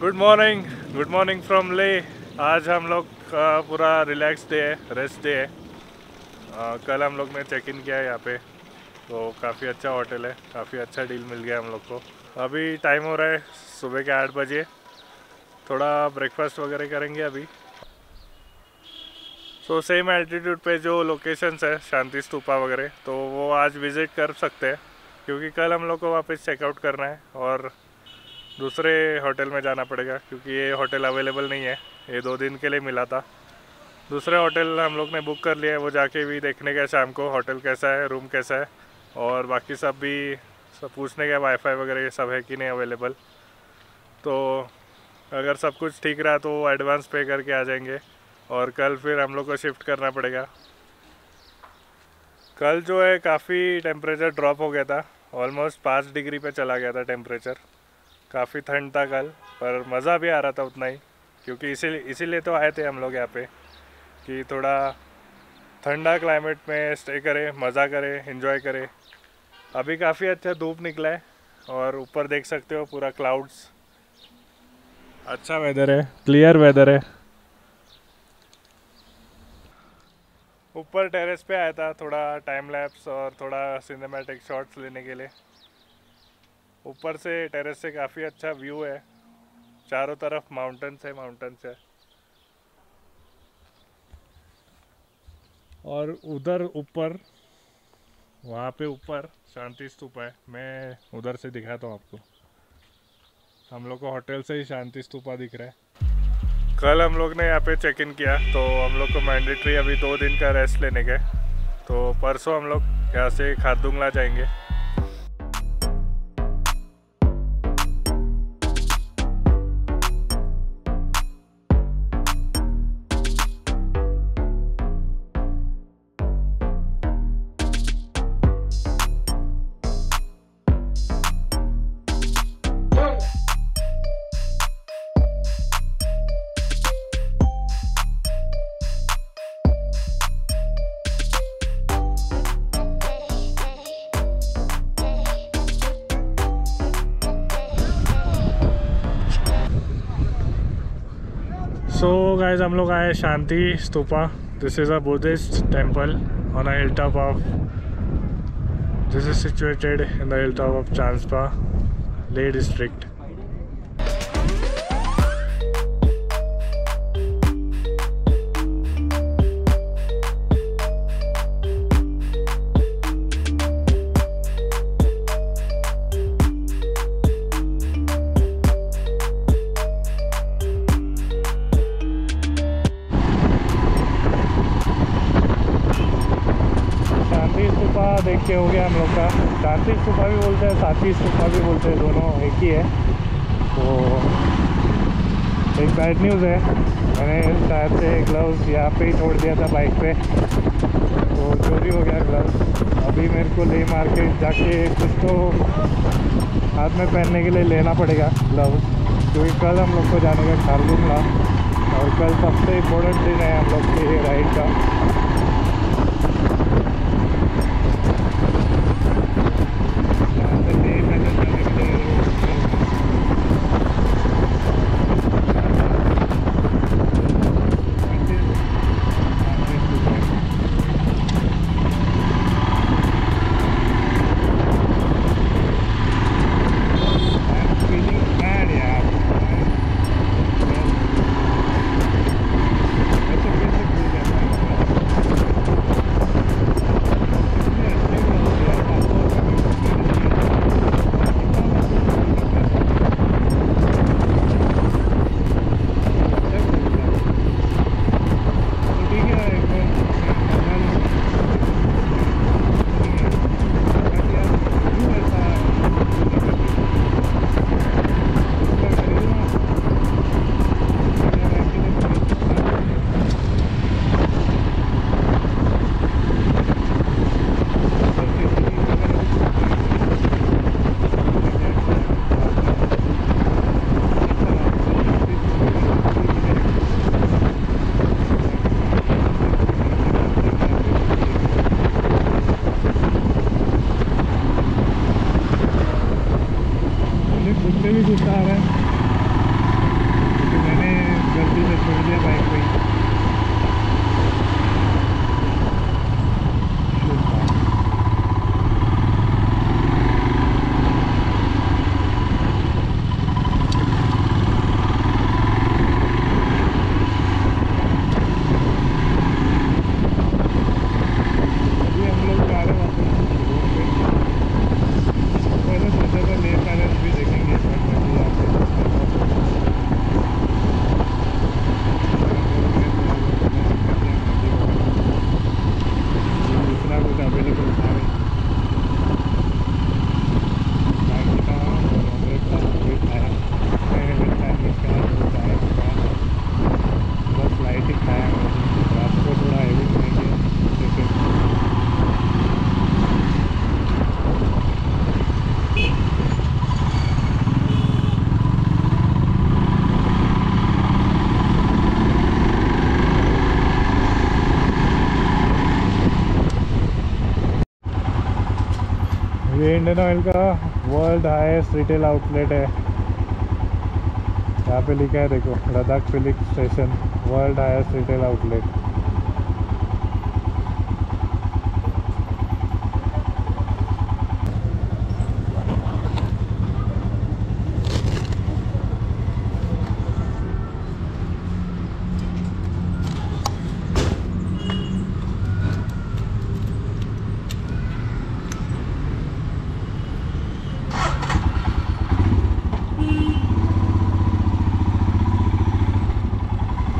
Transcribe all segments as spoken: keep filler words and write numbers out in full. Good morning good morning from Leh. आज हम लोग का पूरा रिलैक्स डे है, रेस्ट डे है। आ, कल हम लोग ने चेक इन किया है यहाँ पे, तो काफ़ी अच्छा होटल है, काफ़ी अच्छा डील मिल गया हम लोग को। अभी टाइम हो रहा है सुबह के आठ बजे। थोड़ा ब्रेकफास्ट वगैरह करेंगे अभी। सो सेम एल्टीट्यूड पे जो लोकेशंस है शांति स्तूपा वगैरह, तो वो आज विज़िट कर सकते हैं, क्योंकि कल हम लोग को वापस चेकआउट करना है और दूसरे होटल में जाना पड़ेगा, क्योंकि ये होटल अवेलेबल नहीं है। ये दो दिन के लिए मिला था, दूसरे होटल हम लोग ने बुक कर लिया है। वो जाके भी देखने का शाम को होटल कैसा है, रूम कैसा है, और बाकी सब भी सब पूछने का वाईफाई वगैरह ये सब है कि नहीं अवेलेबल। तो अगर सब कुछ ठीक रहा तो एडवांस पे करके आ जाएंगे और कल फिर हम लोग को शिफ्ट करना पड़ेगा। कल जो है काफ़ी टेम्परेचर ड्रॉप हो गया था, ऑलमोस्ट पाँच डिग्री पे चला गया था टेम्परेचर। काफ़ी ठंड था कल, पर मज़ा भी आ रहा था उतना ही, क्योंकि इसीलिए इसीलिए तो आए थे हम लोग यहाँ पे कि थोड़ा ठंडा क्लाइमेट में स्टे करें, मज़ा करें, एंजॉय करें। अभी काफ़ी अच्छा धूप निकला है और ऊपर देख सकते हो पूरा क्लाउड्स। अच्छा वेदर है, क्लियर वेदर है। ऊपर टेरेस पे आया था थोड़ा टाइम लैप्स और थोड़ा सिनेमैटिक शॉट्स लेने के लिए। ऊपर से टेरेस से काफ़ी अच्छा व्यू है, चारों तरफ माउंटेन्स है माउंटेन्स है और उधर ऊपर वहाँ पे ऊपर शांति स्तूप है। मैं उधर से दिखाता हूँ आपको। हम लोग को होटल से ही शांति स्तूपा दिख रहा है। कल हम लोग ने यहाँ पे चेक इन किया, तो हम लोग को मैंडेटरी अभी दो दिन का रेस्ट लेने के। तो परसों हम लोग यहाँ से खारदुंगला जाएंगे। सो so गाइज हम लोग आए Shanti Stupa. This is a Buddhist temple on a hill top of, this is situated in the hill top of Changspa Leh district. देखिए हो गया हम लोग का। दार्थी स्तूपा भी बोलते हैं, साथी स्तूपा भी बोलते हैं, दोनों एक ही है। तो एक बैड न्यूज़ है, मैंने शायद से ग्लव्स यहाँ पे ही छोड़ दिया था बाइक पे, तो चोरी हो गया ग्लव्स। अभी मेरे को ले मार्केट जाके कुछ तो हाथ में पहनने के लिए लेना पड़ेगा ग्लव्स, क्योंकि कल हम लोग को जाने का खारदुंगला और कल सबसे इम्पोर्टेंट दिन है हम लोग के राइड का। कुत्ते भी गुस्सा आ रहे हैं, गड्डी में छोड़ दिया बाइक में। ये इंडियन ऑयल का वर्ल्ड हाईएस्ट रिटेल आउटलेट है। यहाँ पे लिखा है देखो, लद्दाख पेलिक station world highest retail outlet.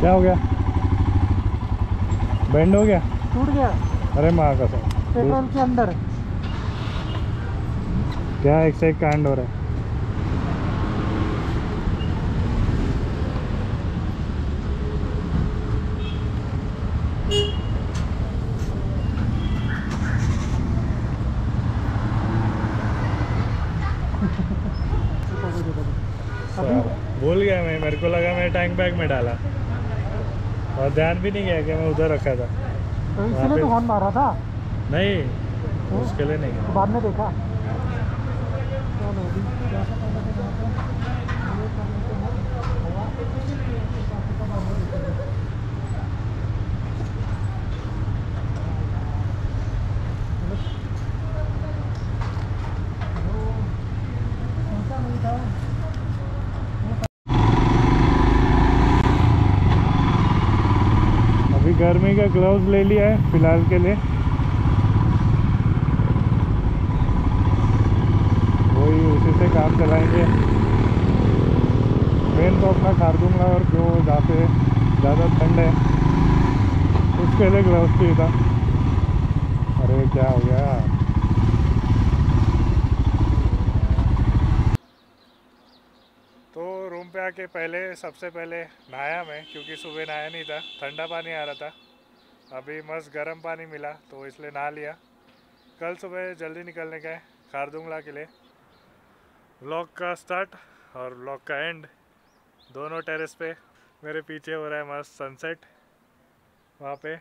क्या हो गया? बेंड हो गया, टूट गया। अरे माँ कसम, पेट्रोल के अंदर क्या एक से एक कांड हो रहा है। भूल गया मैं, मेरे को लगा मैंने टैंक बैग में डाला और ध्यान भी नहीं गया कि मैं उधर रखा था। तो इसलिए तो हॉर्न मारा था? नहीं, तो उसके लिए नहीं। तो बाद में देखा गर्मी का ग्लव्स ले लिया है फिलहाल के लिए, वही उसी से काम चलाएंगे। ट्रेन तो अपना खारदुंगला और जो जहाँ पे ज़्यादा ठंड है उसके लिए ग्लव्स चाहिए था। अरे क्या हो गया? के पहले सबसे पहले नहाया मैं, क्योंकि सुबह नहाया नहीं था, ठंडा पानी आ रहा था। अभी मस्त गर्म पानी मिला तो इसलिए नहा लिया। कल सुबह जल्दी निकलने का है खारदुंगला के लिए। व्लॉग का स्टार्ट और व्लॉग का एंड दोनों टेरेस पे। मेरे पीछे हो रहा है मस्त सनसेट। वहाँ पे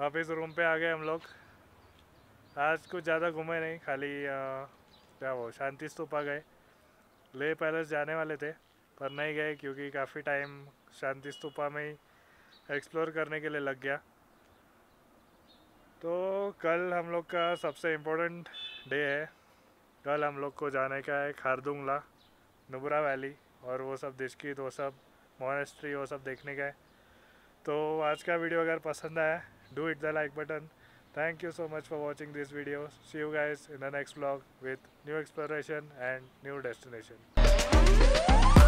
वापस रूम पे आ गए हम लोग। आज कुछ ज़्यादा घूमे नहीं, खाली आ, क्या वो शांति स्तूप आ गए। ले पैलेस जाने वाले थे पर नहीं गए क्योंकि काफ़ी टाइम शांति स्तूपा में ही एक्सप्लोर करने के लिए लग गया। तो कल हम लोग का सबसे इम्पोर्टेंट डे है। कल हम लोग को जाने का है खारदुंगला, नुब्रा वैली और वो सब दिश्कीत, वो सब मोनेस्ट्री, वो सब देखने का है। तो आज का वीडियो अगर पसंद आया, do hit the like button. Thank you so much for watching this video. See you guys in the next vlog with new exploration and new destination.